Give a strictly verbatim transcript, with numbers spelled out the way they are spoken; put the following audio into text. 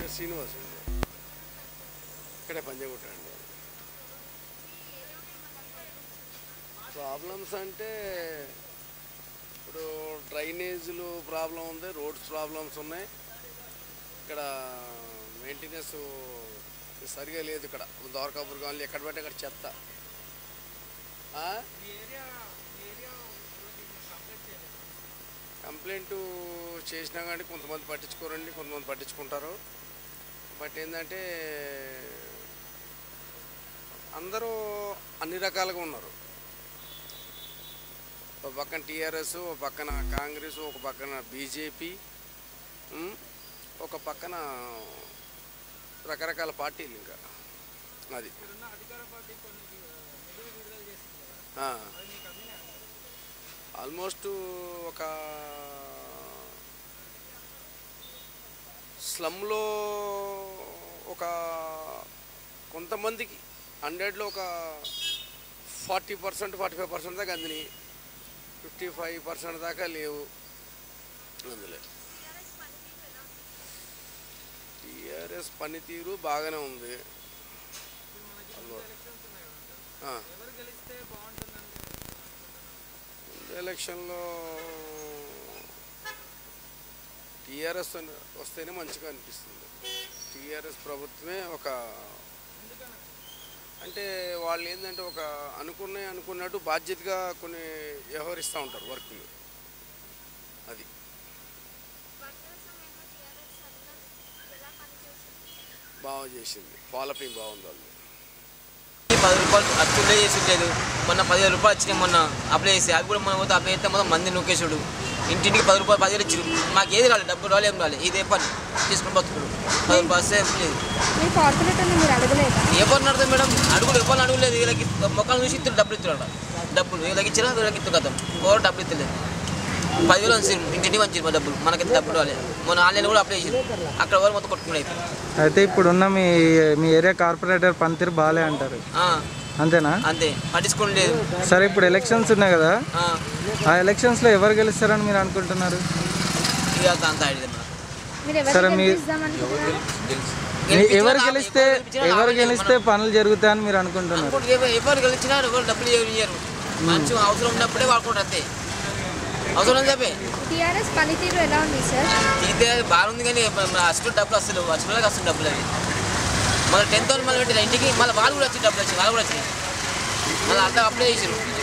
పేరు శ్రీనివాస అండి, ఇక్కడే పంజగుట్ట అండి. ప్రాబ్లమ్స్ అంటే ఇప్పుడు డ్రైనేజీలు ప్రాబ్లం ఉంది, రోడ్స్ ప్రాబ్లమ్స్ ఉన్నాయి, ఇక్కడ మెయింటెనెన్స్ సరిగా లేదు. ఇక్కడ ద్వారకాపురీ కాలనీ ఎక్కడ పడితే అక్కడ చెత్త. కంప్లైంట్ చేసినా కానీ కొంతమంది పట్టించుకోరండి, కొంతమంది పట్టించుకుంటారు. బట్ ఏంటంటే అందరూ అన్ని రకాలుగా ఉన్నారు. ఒక పక్కన టీఆర్ఎస్, ఒక పక్కన కాంగ్రెస్, ఒక పక్కన బీజేపీ, ఒక పక్కన రకరకాల పార్టీలు. ఇంకా అది ఆల్మోస్ట్ ఒక స్లమ్లో ఒక కొంతమందికి హండ్రెడ్లో ఒక forty percent forty five percent దాకా అందిని, ఫిఫ్టీ ఫైవ్ పర్సెంట్ దాకా లేవు అందులో. టీఆర్ఎస్ పనితీరు బాగానే ఉంది. ఎలక్షన్లో టీఆర్ఎస్ వస్తేనే మంచిగా అనిపిస్తుంది. టీఆర్ఎస్ ప్రభుత్వమే ఒక అంటే వాళ్ళు ఏంటంటే ఒక అనుకునే అనుకున్నట్టు బాధ్యతగా కొన్ని వ్యవహరిస్తూ ఉంటారు వర్క్లు. అది బాగా చేసింది, పాలపింగ్ బాగుంది. వాళ్ళు పది రూపాయలు అప్లై చేసి ఉండేది, మొన్న పదివేల రూపాయలు వచ్చినాయి మొన్న అప్లై చేసి. అవి కూడా మనం పోతే అప్లై చేస్తే మొత్తం మంది నూకేశుడు, ఇంటింటికి పది రూపాయలు పదివేలు ఇచ్చారు. మాకు ఏది రాలేదు, డబ్బులు రాలేదు, ఏం రాలేదు. ఇదే పని తీసుకుని బతుకుడు, పది రూపాయలు వస్తే లేదు. ఎవరిని అడతాం మేడం? అడుగులు ఎవరిని అడగలేదు. వీళ్ళకి మొక్కలు చూసి ఇద్దరు డబ్బులు ఇచ్చారు. డబ్బులు వీళ్ళకి ఇచ్చినా వీళ్ళకి ఇద్దరు కదా, ఎవరు డబ్బులు ఇస్తలేదు. పదివేలు ఇంటింటి మంచి మా డబ్బులు, మనకైతే డబ్బులు రాలేదు. మొన్న ఆన్లైన్ కూడా అప్లై చేశారు, అక్కడ ఎవరు మొత్తం కొట్టుకుని అయిపోయింది. అయితే ఇప్పుడున్న మీ మీ ఏరియా కార్పొరేటర్ పనితీరు బాగాలే అంటారు, అంతేనా? అంతే, పట్టించుకోలేదు. సరే, ఇప్పుడు ఎలక్షన్స్ ఉన్నాయి కదా, ఆ ఎలక్షన్స్లో ఎవరు గెలుస్తారని మీరు అనుకుంటున్నారు? సరే, మీరు ఎవరు గెలిస్తే ఎవరు గెలిస్తే పనులు జరుగుతాయని మీరు అనుకుంటున్నారు? ఎవరు గెలిచినా ఎవరు డబ్బులు ఇవ్వరు, మంచి అవసరం ఉన్నప్పుడే వాడుకుంటారు, అంతే. అవసరం చెప్పి టీఆర్ఎస్ పనితీరు ఎలా ఉంది సార్? టీఆర్ఎస్ బాగుంది, కానీ అసలు డబ్బులు అసలు అసలు అసలు డబ్బులు అవి మళ్ళీ టెన్ థౌసండ్ మళ్ళీ పెట్టిన ఇంటికి, మళ్ళీ వాళ్ళు కూడా వచ్చి డబ్బులు వచ్చి వాళ్ళు కూడా వచ్చి మళ్ళీ అంతా అప్లై చేశారు.